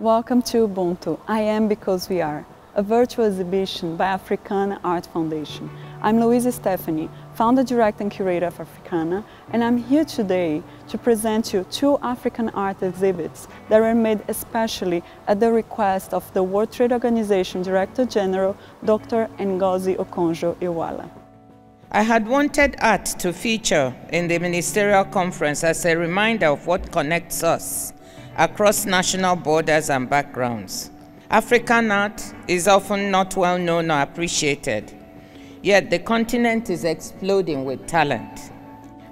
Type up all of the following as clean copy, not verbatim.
Welcome to Ubuntu. I am because we are. A virtual exhibition by Africana Art Foundation. I'm Louise Stephanie, founder, director and curator of Africana, and I'm here today to present you two African art exhibits that were made especially at the request of the World Trade Organization Director General, Dr. Ngozi Okonjo-Iweala. I had wanted art to feature in the ministerial conference as a reminder of what connects us across national borders and backgrounds. African art is often not well known or appreciated, yet the continent is exploding with talent.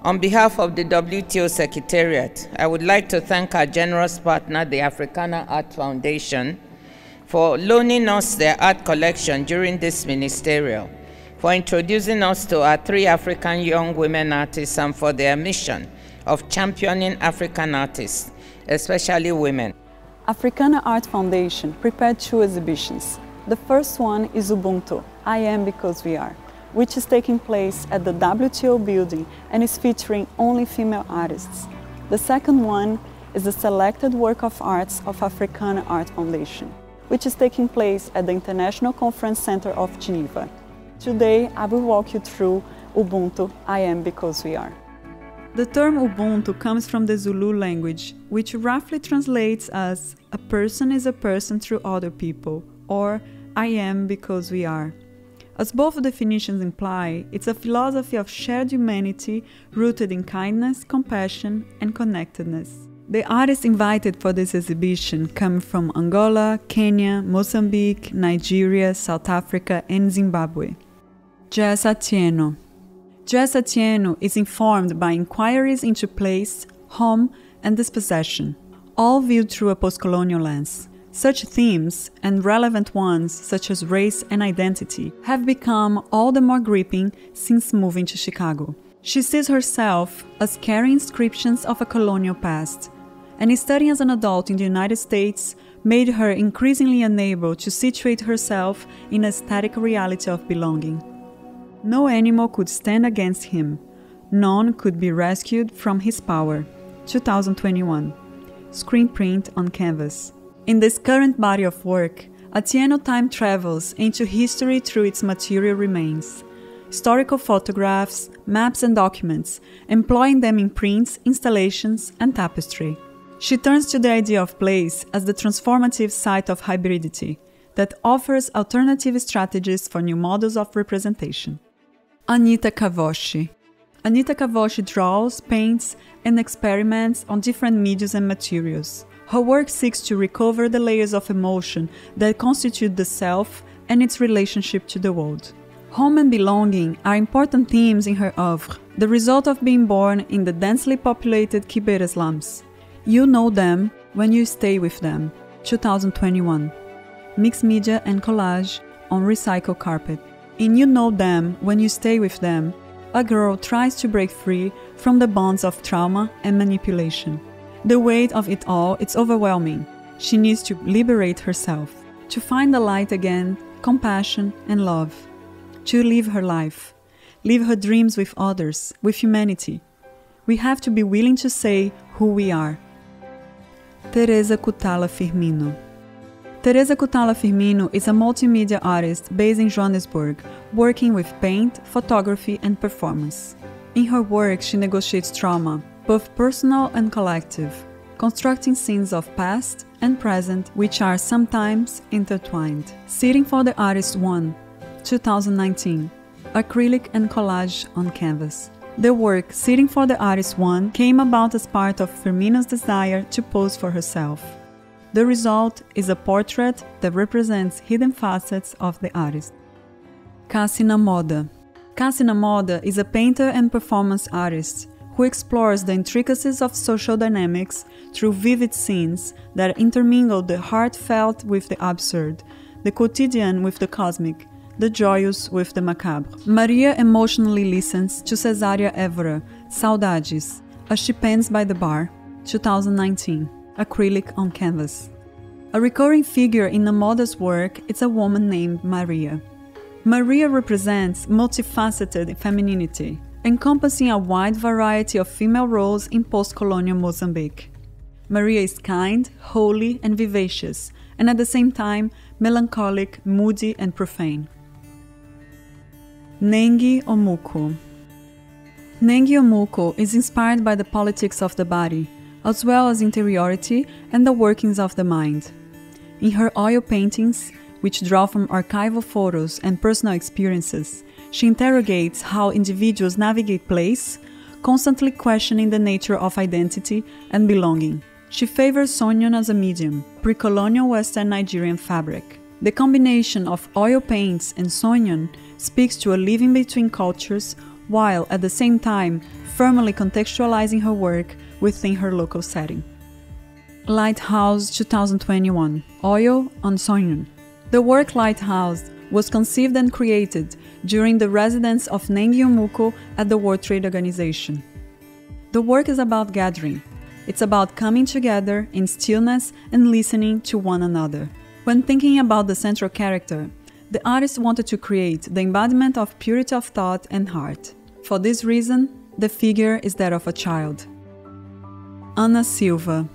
On behalf of the WTO Secretariat, I would like to thank our generous partner, the Africana Art Foundation, for loaning us their art collection during this ministerial, for introducing us to our three African young women artists, and for their mission of championing African artists, especially women. Africana Art Foundation prepared two exhibitions. The first one is Ubuntu, I am because we are, which is taking place at the WTO building and is featuring only female artists. The second one is the selected work of arts of Africana Art Foundation, which is taking place at the International Conference Center of Geneva. Today, I will walk you through Ubuntu, I am because we are. The term Ubuntu comes from the Zulu language, which roughly translates as "a person is a person through other people," or "I am because we are." As both definitions imply, it's a philosophy of shared humanity rooted in kindness, compassion, and connectedness. The artists invited for this exhibition come from Angola, Kenya, Mozambique, Nigeria, South Africa, and Zimbabwe. Jess Atieno. Jess Atieno is informed by inquiries into place, home, and dispossession, all viewed through a post-colonial lens. Such themes, and relevant ones such as race and identity, have become all the more gripping since moving to Chicago. She sees herself as carrying inscriptions of a colonial past, and studying as an adult in the United States made her increasingly unable to situate herself in a static reality of belonging. No animal could stand against him. None could be rescued from his power. 2021. Screen print on canvas. In this current body of work, Atieno time travels into history through its material remains. Historical photographs, maps and documents, employing them in prints, installations and tapestry. She turns to the idea of place as the transformative site of hybridity that offers alternative strategies for new models of representation. Anita Kavoshi. Anita Kavoshi draws, paints, and experiments on different mediums and materials. Her work seeks to recover the layers of emotion that constitute the self and its relationship to the world. Home and belonging are important themes in her oeuvre, the result of being born in the densely populated Kibera slums. You know them when you stay with them. 2021. Mixed media and collage on recycled carpet. In You Know Them When You Stay With Them, a girl tries to break free from the bonds of trauma and manipulation. The weight of it all is overwhelming. She needs to liberate herself, to find the light again, compassion and love, to live her life, live her dreams with others, with humanity. We have to be willing to say who we are. Teresa Cutala Firmino. Teresa Cutala Firmino is a multimedia artist based in Johannesburg, working with paint, photography and performance. In her work, she negotiates trauma, both personal and collective, constructing scenes of past and present which are sometimes intertwined. Sitting for the Artist 1, 2019, acrylic and collage on canvas. The work Sitting for the Artist 1 came about as part of Firmino's desire to pose for herself. The result is a portrait that represents hidden facets of the artist. Cassina Moda. Cassina Moda is a painter and performance artist who explores the intricacies of social dynamics through vivid scenes that intermingle the heartfelt with the absurd, the quotidian with the cosmic, the joyous with the macabre. Maria emotionally listens to Cesária Évora, Saudades, as she pens by the bar. 2019. Acrylic on canvas. A recurring figure in Moda's work is a woman named Maria. Maria represents multifaceted femininity, encompassing a wide variety of female roles in post-colonial Mozambique. Maria is kind, holy and vivacious, and at the same time melancholic, moody and profane. Nengi Omuku. Nengi Omuku is inspired by the politics of the body, as well as interiority and the workings of the mind. In her oil paintings, which draw from archival photos and personal experiences, she interrogates how individuals navigate place, constantly questioning the nature of identity and belonging. She favors sonyon as a medium, pre-colonial Western Nigerian fabric. The combination of oil paints and sonyon speaks to a living between cultures, while at the same time firmly contextualizing her work within her local setting. Lighthouse 2021 – Oil on Sonyon. The work Lighthouse was conceived and created during the residence of Nengi Omuku at the World Trade Organization. The work is about gathering. It's about coming together in stillness and listening to one another. When thinking about the central character, the artist wanted to create the embodiment of purity of thought and heart. For this reason, the figure is that of a child. Ana Silva.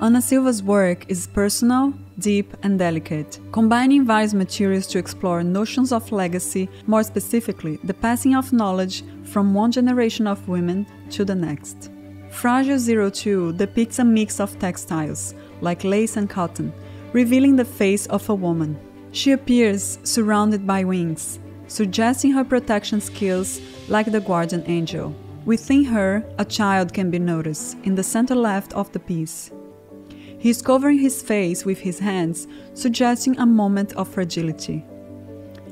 Ana Silva's work is personal, deep and delicate, combining various materials to explore notions of legacy, more specifically the passing of knowledge from one generation of women to the next. Fragile 02 depicts a mix of textiles, like lace and cotton, revealing the face of a woman. She appears surrounded by wings, suggesting her protection skills like the guardian angel. Within her, a child can be noticed, in the center left of the piece. He is covering his face with his hands, suggesting a moment of fragility.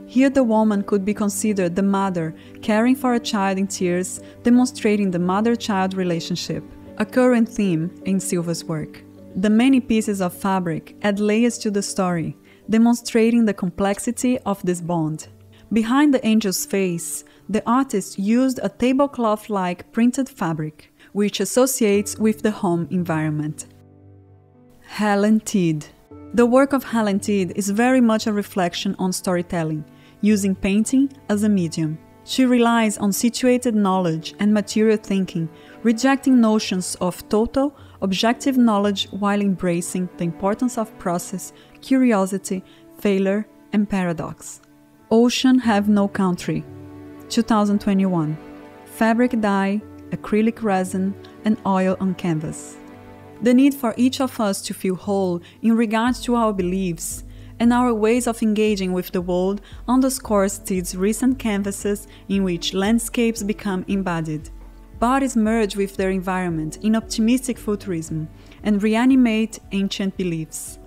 Here the woman could be considered the mother, caring for a child in tears, demonstrating the mother-child relationship, a current theme in Silva's work. The many pieces of fabric add layers to the story, demonstrating the complexity of this bond. Behind the angel's face, the artist used a tablecloth-like printed fabric, which associates with the home environment. Helen Teed. The work of Helen Teed is very much a reflection on storytelling, using painting as a medium. She relies on situated knowledge and material thinking, rejecting notions of total, objective knowledge while embracing the importance of process, curiosity, failure, and paradox. Ocean Have No Country, 2021. Fabric dye, acrylic resin, and oil on canvas. The need for each of us to feel whole in regards to our beliefs and our ways of engaging with the world underscores Teed's recent canvases in which landscapes become embodied. Bodies merge with their environment in optimistic futurism and reanimate ancient beliefs.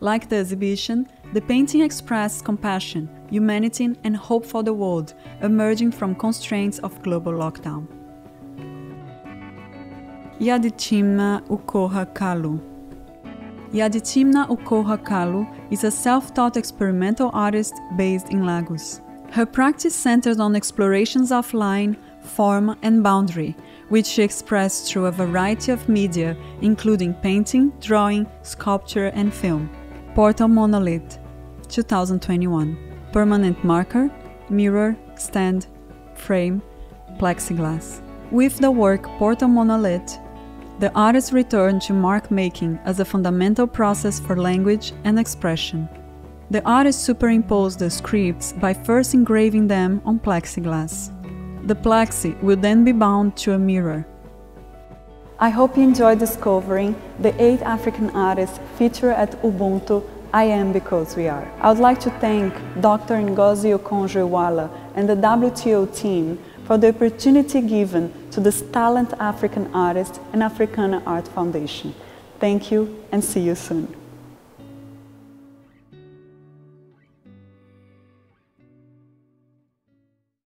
Like the exhibition, the painting expresses compassion, humanity and hope for the world emerging from constraints of global lockdown. Yaditimna Ukoha Kalu. Yaditimna Ukoha Kalu is a self-taught experimental artist based in Lagos. Her practice centers on explorations of line, form and boundary, which she expressed through a variety of media, including painting, drawing, sculpture and film. Portal Monolith, 2021. Permanent marker, mirror, stand, frame, plexiglass. With the work Portal Monolith, the artist returned to mark-making as a fundamental process for language and expression. The artist superimposed the scripts by first engraving them on plexiglass. The plexi will then be bound to a mirror. I hope you enjoyed discovering the 8 African artists featured at Ubuntu I Am Because We Are. I would like to thank Dr. Ngozi Okonjo-Iweala and the WTO team for the opportunity given to this talented African artist and Africana Art Foundation. Thank you and see you soon.